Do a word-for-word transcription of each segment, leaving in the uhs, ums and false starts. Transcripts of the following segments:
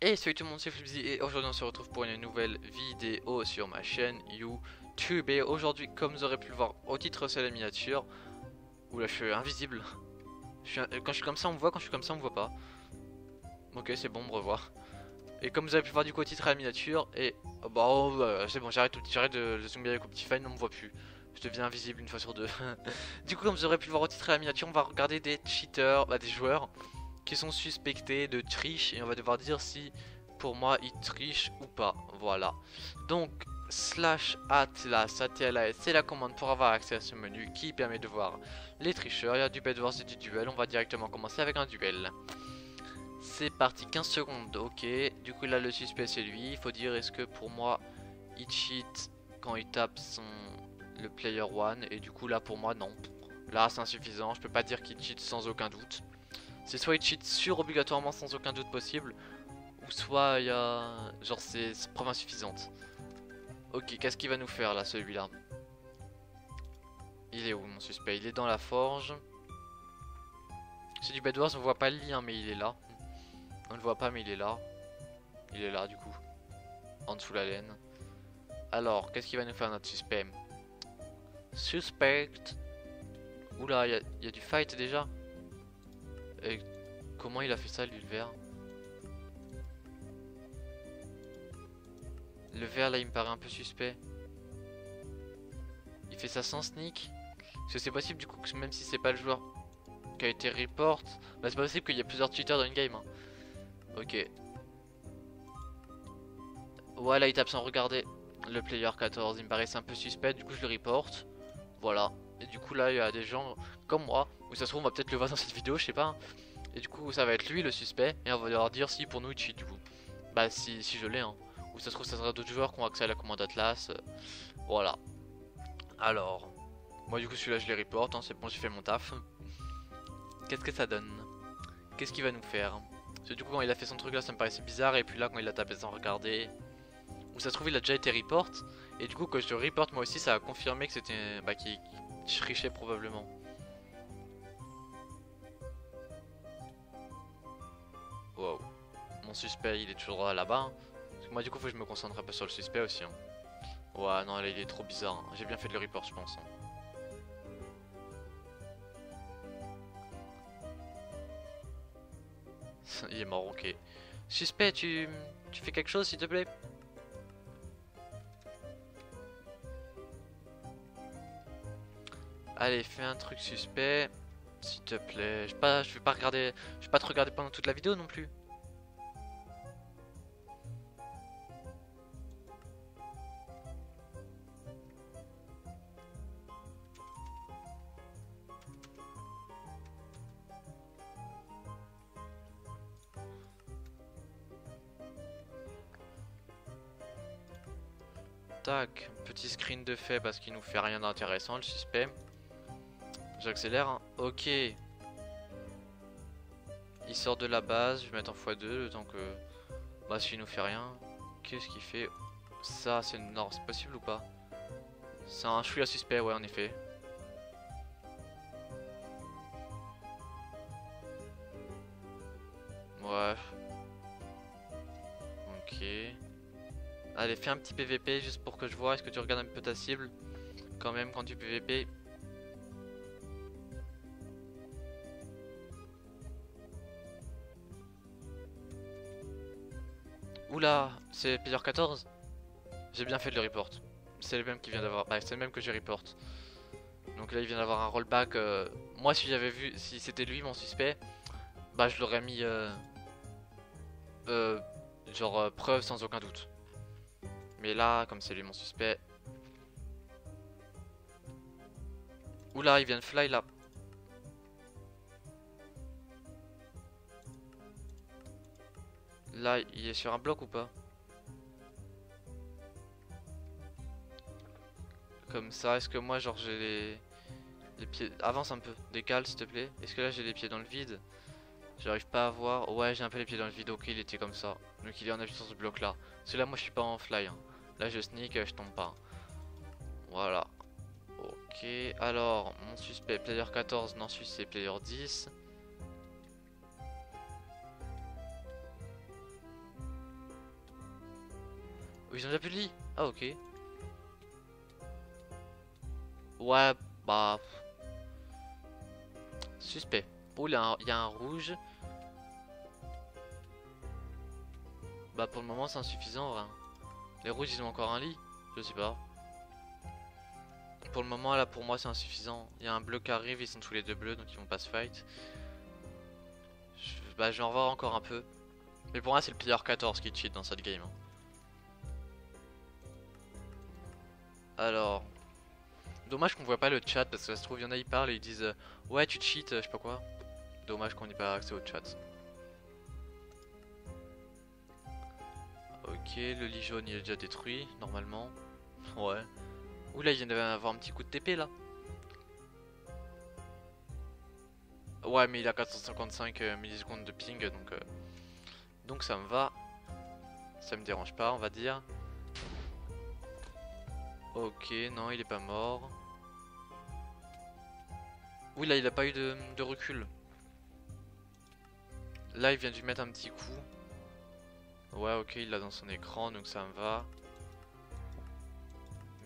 Et salut tout le monde, c'est Flibzy et aujourd'hui on se retrouve pour une nouvelle vidéo sur ma chaîne YouTube. Et aujourd'hui, comme vous aurez pu le voir au titre, c'est la miniature. Oula, je suis invisible. Je suis un... Quand je suis comme ça, on me voit, quand je suis comme ça, on me voit pas. Ok, c'est bon, me revoir. Et comme vous avez pu le voir du coup au titre, à la miniature. Et bah, oh, bah c'est bon, j'arrête tout... de, de zoomer avec mon petit fan, on me voit plus. Je deviens invisible une fois sur deux. Du coup, comme vous aurez pu le voir au titre, à la miniature, on va regarder des cheaters, bah des joueurs qui sont suspectés de triche, et on va devoir dire si pour moi ils trichent ou pas. Voilà, donc slash atlas, atlas c'est la commande pour avoir accès à ce menu qui permet de voir les tricheurs. Il y a du Bedwars et du duel. On va directement commencer avec un duel. C'est parti, quinze secondes. Ok, du coup là le suspect c'est lui. Il faut dire est-ce que pour moi il cheat quand il tape son le player one, et du coup là pour moi non, là c'est insuffisant, je peux pas dire qu'il cheat sans aucun doute. C'est soit il cheat sur obligatoirement sans aucun doute possible, ou soit il y a... genre c'est preuve insuffisante. Ok, qu'est-ce qu'il va nous faire là celui-là? Il est où mon suspect? Il est dans la forge. C'est du Bedwars, on voit pas le lien mais il est là. On le voit pas mais il est là. Il est là du coup. En dessous la laine. Alors, qu'est-ce qu'il va nous faire notre suspect? Suspect. Oula, il y, y a du fight déjà. Et comment il a fait ça lui le vert? Le vert là il me paraît un peu suspect. Il fait ça sans sneak. Parce que c'est possible du coup que même si c'est pas le joueur qui a été report, bah c'est pas possible qu'il y ait plusieurs cheaters dans une game hein. Ok. Ouais là il tape sans regarder. Le player quatorze il me paraissait un peu suspect, du coup je le reporte. Voilà. Et du coup là il y a des gens comme moi, où ça se trouve on va peut-être le voir dans cette vidéo, je sais pas hein. Et du coup ça va être lui le suspect, et on va devoir dire si pour nous il cheat du coup. Bah si, si je l'ai hein. Ou ça se trouve ça sera d'autres joueurs qui ont accès à la commande Atlas. euh, Voilà. Alors moi du coup celui-là je les reporte hein. C'est bon, j'ai fait mon taf. Qu'est-ce que ça donne? Qu'est-ce qu'il va nous faire? Parce que du coup quand il a fait son truc là ça me paraissait bizarre. Et puis là quand il a tapé sans regarder, où ça se trouve il a déjà été report. Et du coup quand je le reporte moi aussi ça a confirmé que c'était bah qui trichait probablement. Wow, mon suspect il est toujours là-bas. Parce que moi du coup faut que je me concentre un peu sur le suspect aussi hein. Ouais non là il est trop bizarre hein. J'ai bien fait de le report je pense hein. Il est mort, ok. Suspect tu, tu fais quelque chose s'il te plaît? Allez, fais un truc suspect, s'il te plaît. Je pas, je vais pas regarder, je vais pas te regarder pendant toute la vidéo non plus. Tac, petit screen de fait parce qu'il nous fait rien d'intéressant le suspect. J'accélère, hein. Ok. Il sort de la base, je vais mettre en x deux le temps que... Bah s'il nous fait rien, qu'est-ce qu'il fait? Ça c'est non, c'est possible ou pas? C'est un chouïa suspect, ouais en effet. Ouais. Ok. Allez fais un petit P V P juste pour que je vois, est-ce que tu regardes un peu ta cible? Quand même quand tu P V P. Oula, c'est player quatorze. J'ai bien fait de le report. C'est le même qui vient d'avoir. Bah, c'est le même que j'ai report. Donc là, il vient d'avoir un rollback. Euh... Moi, si j'avais vu, si c'était lui mon suspect, bah, je l'aurais mis euh... Euh, genre euh, preuve sans aucun doute. Mais là, comme c'est lui mon suspect. Oula, il vient de fly là. Là, il est sur un bloc ou pas? Comme ça, est-ce que moi, genre, j'ai les... les pieds... Avance un peu, décale s'il te plaît. Est-ce que là, j'ai les pieds dans le vide? J'arrive pas à voir... Ouais, j'ai un peu les pieds dans le vide, ok, il était comme ça. Donc il est en appui sur ce bloc-là. Parce que là, moi, je suis pas en fly. Hein. Là je sneak, je tombe pas. Voilà. Ok, alors mon suspect player quatorze, non suspect player dix. Oh, ils ont déjà plus de lit. Ah ok. Ouais, bah... Suspect. Oh, il y, y a un rouge. Bah pour le moment c'est insuffisant, hein. Les rouges ils ont encore un lit. Je sais pas. Pour le moment là pour moi c'est insuffisant. Il y a un bleu qui arrive, ils sont tous les deux bleus donc ils vont pas se fight. Je... Bah je vais en voir encore un peu. Mais pour moi c'est le player quatorze qui cheat dans cette game. Alors... Dommage qu'on voit pas le chat parce que ça se trouve il y en a ils parlent et ils disent euh, ouais tu cheats, je sais pas quoi. Dommage qu'on n'ait pas accès au chat. Ok, le lit jaune il est déjà détruit normalement. Ouais. Oula, il vient d'avoir un petit coup de T P là. Ouais mais il a quatre cent cinquante-cinq euh, millisecondes de ping donc euh, donc ça me va. Ça me dérange pas on va dire. Ok, non il est pas mort. Oui là il a pas eu de, de recul. Là il vient de lui mettre un petit coup. Ouais ok il l'a dans son écran donc ça me va.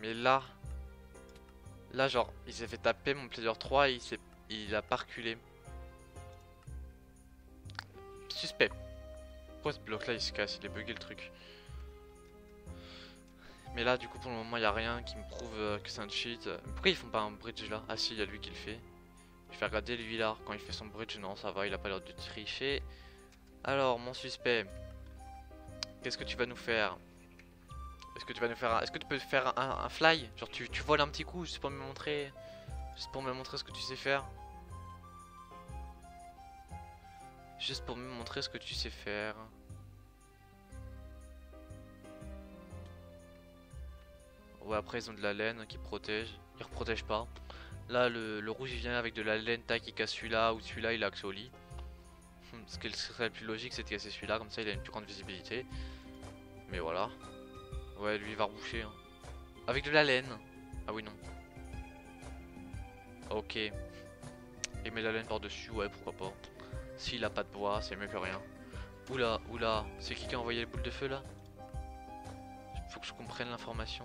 Mais là, là genre il s'est fait taper mon player trois et il, s'est, il a pas reculé. Suspect. Pourquoi ce bloc là il se casse, il est bugué le truc. Mais là du coup pour le moment il n'y a rien qui me prouve euh, que c'est un cheat. Pourquoi ils font pas un bridge là? Ah si, il y a lui qui le fait. Je vais regarder lui là quand il fait son bridge. Non ça va, il a pas l'air de tricher. Alors mon suspect, qu'est-ce que tu vas nous faire? Est-ce que tu vas nous faire un... Est-ce que tu peux faire un, un fly? Genre tu, tu voles un petit coup juste pour me montrer. Juste pour me montrer ce que tu sais faire. Juste pour me montrer ce que tu sais faire. Ouais, après ils ont de la laine qui protège, ils ne protègent pas. Là le, le rouge il vient avec de la laine, tac il casse celui-là ou celui-là il a accès au lit. Ce qui serait le plus logique c'est de casser celui-là, comme ça il a une plus grande visibilité. Mais voilà. Ouais lui il va reboucher hein. Avec de la laine. Ah oui non. Ok. Il met la laine par dessus, ouais pourquoi pas. S'il a pas de bois c'est mieux que rien. Oula, oula, c'est qui qui a envoyé les boules de feu là? Faut que je comprenne l'information.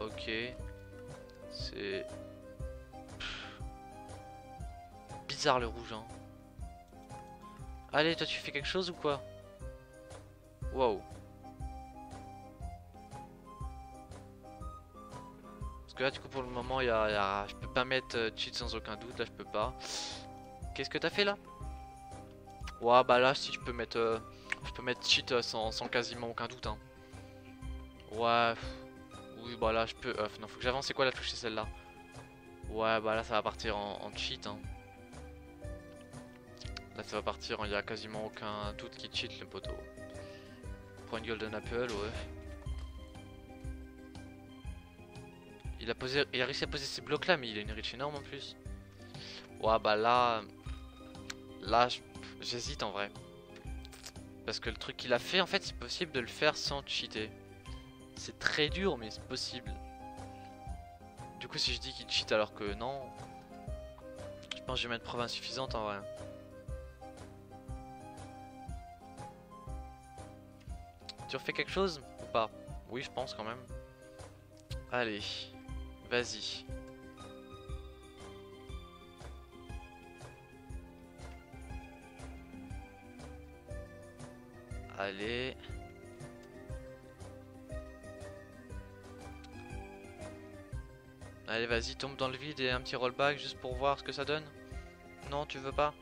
Ok, c'est bizarre le rouge hein. Allez toi tu fais quelque chose ou quoi? Waouh. Parce que là du coup pour le moment y a, y a... je peux pas mettre euh, cheat sans aucun doute, là je peux pas. Qu'est-ce que t'as fait là? Ouais bah là si je peux mettre euh... je peux mettre cheat euh, sans, sans quasiment aucun doute hein. Ouais. Oui bah là je peux off, non faut que j'avance, c'est quoi la touche, c'est celle-là. Ouais bah là ça va partir en, en cheat hein. Là ça va partir, il n'y a quasiment aucun doute qui cheat le poteau. Prends une golden apple, ouais. Il a posé, il a réussi à poser ces blocs là mais il a une reach énorme en plus. Ouais bah là, là j'hésite en vrai. Parce que le truc qu'il a fait en fait c'est possible de le faire sans cheater. C'est très dur mais c'est possible. Du coup si je dis qu'il cheat alors que non, je pense que je vais mettre preuve insuffisante en vrai. Tu refais quelque chose ou pas? Oui je pense quand même. Allez, vas-y. Allez. Allez vas-y, tombe dans le vide et un petit rollback juste pour voir ce que ça donne. Non tu veux pas?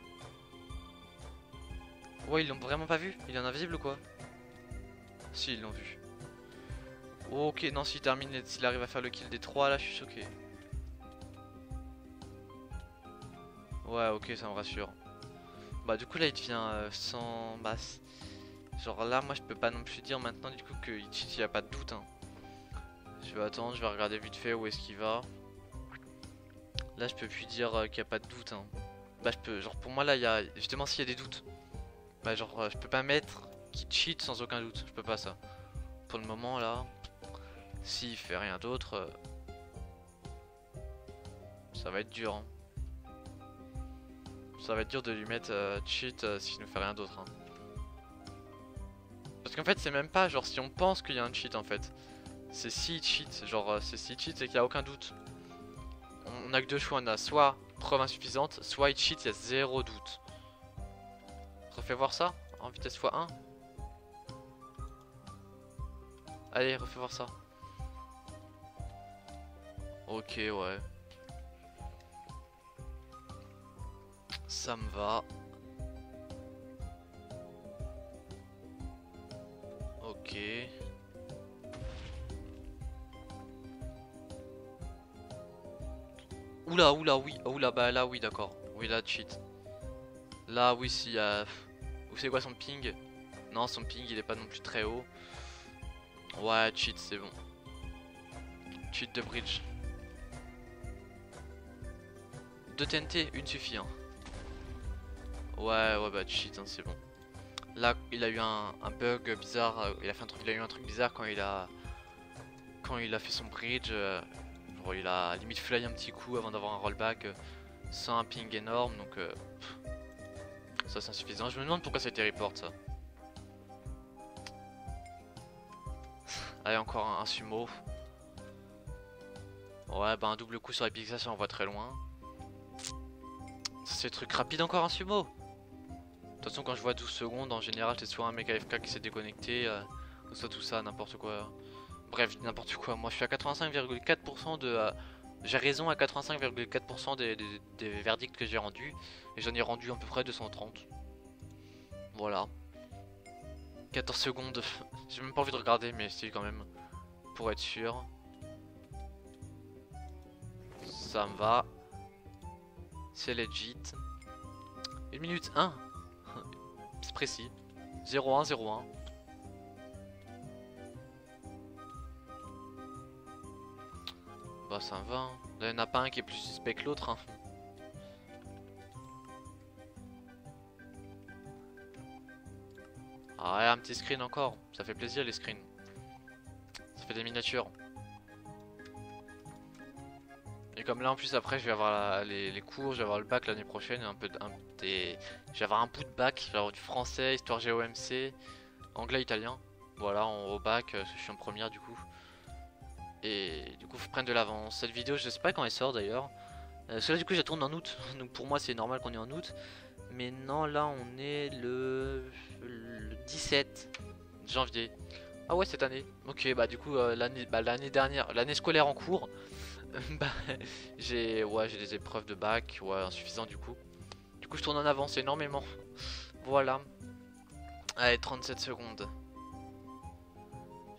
Ouais ils l'ont vraiment pas vu? Il est en invisible ou quoi? Si ils l'ont vu. Ok non, s'il termine, s'il arrive à faire le kill des trois là je suis choqué. Ouais ok ça me rassure. Bah du coup là il devient euh, sans basse. Genre là moi je peux pas non plus dire maintenant du coup qu'il cheat, il y a pas de doute hein. Je vais attendre, je vais regarder vite fait où est-ce qu'il va. Là je peux plus dire euh, qu'il n'y a pas de doute hein. Bah je peux, genre pour moi là il y a, justement s'il y a des doutes, bah genre euh, je peux pas mettre qui cheat sans aucun doute, je peux pas ça. pour le moment là. S'il fait rien d'autre, euh, ça va être dur. Hein. Ça va être dur de lui mettre euh, cheat euh, s'il ne fait rien d'autre. Hein. Parce qu'en fait c'est même pas genre si on pense qu'il y a un cheat en fait. C'est si il cheat, genre euh, c'est si il cheat c'est qu'il n'y a aucun doute. On a que deux choix, on a soit preuve insuffisante, soit il cheat, il y a zéro doute. Refais voir ça en vitesse fois un. Allez, refais voir ça. Ok, ouais. Ça me va. Ok. Oula, oula, oui. Oula, bah là, oui, d'accord. Oui, là, cheat. Là, oui, si. Euh... Vous savez quoi, son ping? Non, son ping, il est pas non plus très haut. Ouais, cheat, c'est bon. Cheat de bridge. Deux T N T, une suffit. Hein. Ouais, ouais, bah cheat, hein, c'est bon. Là, il a eu un, un bug bizarre. Euh, il a fait un truc, il a eu un truc bizarre quand il a, quand il a fait son bridge. Euh, genre, il a limite fly un petit coup avant d'avoir un rollback euh, sans un ping énorme. Donc, euh, pff, ça c'est insuffisant. Je me demande pourquoi ça a été report ça. Allez, encore un, un sumo. Ouais, bah un double coup sur les pixels, ça envoie très loin. C'est truc rapide, encore un sumo. De toute façon, quand je vois douze secondes, en général, c'est soit un mec A F K qui s'est déconnecté, euh, ou soit tout ça, n'importe quoi. Bref, n'importe quoi. Moi, je suis à quatre-vingt-cinq virgule quatre pour cent de... Euh, j'ai raison à quatre-vingt-cinq virgule quatre pour cent des, des, des verdicts que j'ai rendus. Et j'en ai rendu à peu près deux cent trente. Voilà. quatorze secondes, j'ai même pas envie de regarder, mais si quand même, pour être sûr. Ça me va. C'est legit. une minute un. C'est précis. zéro un zéro un. Bah ça me va. Hein. Il y en a pas un qui est plus suspect que l'autre. Hein. Ah ouais, un petit screen encore, ça fait plaisir les screens. Ça fait des miniatures. Et comme là en plus après je vais avoir la, les, les cours, je vais avoir le bac l'année prochaine, un peu un, des... je vais avoir un bout de bac, je vais avoir du français, histoire G O M C, anglais, italien. Voilà, on, au bac, parce que je suis en première du coup. Et du coup faut prendre de l'avance. Cette vidéo je sais pas quand elle sort d'ailleurs. Euh, parce que là du coup je la tourne en août, donc pour moi c'est normal qu'on est en août. Mais non, là on est le, le dix-sept janvier. Ah ouais, cette année. Ok, bah du coup euh, l'année bah, l'année dernière, l'année scolaire en cours, bah, j'ai ouais, j'ai des épreuves de bac, ouais, insuffisant du coup. Du coup je tourne en avance énormément. Voilà. Allez, trente-sept secondes.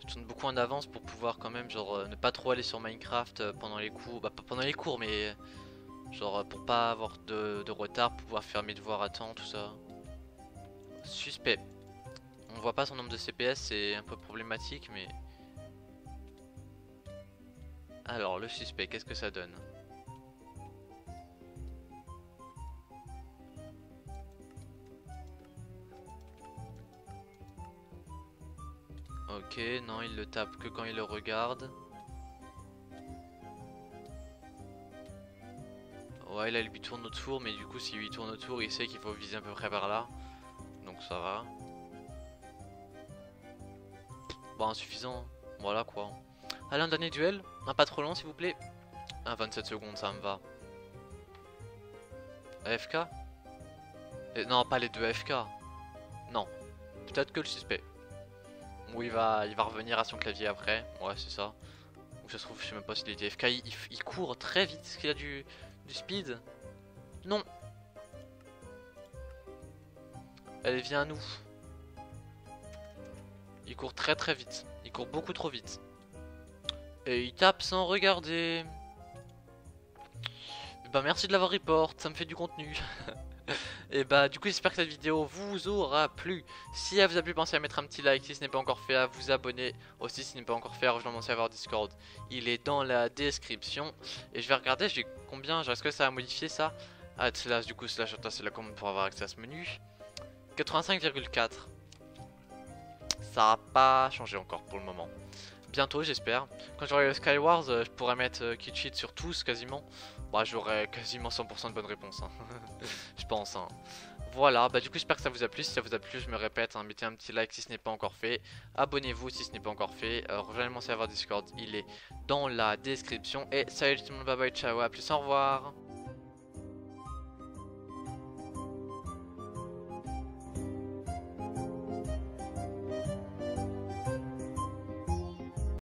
Je tourne beaucoup en avance pour pouvoir quand même genre euh, ne pas trop aller sur Minecraft pendant les cours, bah pas pendant les cours mais... Genre pour pas avoir de, de retard, pour pouvoir faire mes devoirs à temps, tout ça. Suspect. On voit pas son nombre de C P S, c'est un peu problématique, mais... Alors, le suspect, qu'est-ce que ça donne? Ok, non, il le tape que quand il le regarde. Ouais, là il lui tourne autour, mais du coup s'il lui tourne autour il sait qu'il faut viser à peu près par là. Donc ça va. Bon, insuffisant, voilà quoi. Allez, un dernier duel, un pas trop long s'il vous plaît. Ah, vingt-sept secondes, ça me va. A F K? Et non, pas les deux A F K. Non, peut-être que le suspect. Ou il va, il va revenir à son clavier après, ouais c'est ça. Ou ça se trouve, je sais même pas s'il était A F K, il, il, il court très vite, parce qu'il a du... Du speed? Non. Allez, viens à nous. Il court très très vite. Il court beaucoup trop vite. Et il tape sans regarder. Bah merci de l'avoir report, ça me fait du contenu. Et bah du coup j'espère que cette vidéo vous aura plu. Si elle vous a plu, pensez à mettre un petit like. Si ce n'est pas encore fait, à vous abonner. Aussi, si ce n'est pas encore fait, à rejoindre mon serveur Discord. Il est dans la description. Et je vais regarder, j'ai combien, est-ce que ça a modifié ça? Atlas, du coup slash atlas, c'est la commande pour avoir accès à ce menu. Quatre-vingt-cinq virgule quatre. ça n'a pas changé encore pour le moment. Bientôt j'espère. Quand j'aurai le Skywars, euh, je pourrai mettre euh, Kit Sheet sur tous quasiment. Bah j'aurai quasiment cent pour cent de bonnes réponses, hein. Je pense, hein. Voilà, bah du coup j'espère que ça vous a plu. Si ça vous a plu, je me répète, hein, mettez un petit like si ce n'est pas encore fait. Abonnez-vous si ce n'est pas encore fait. euh, Rejoignez mon serveur Discord, il est dans la description. Et salut tout le monde, bye bye, ciao, à plus, au revoir.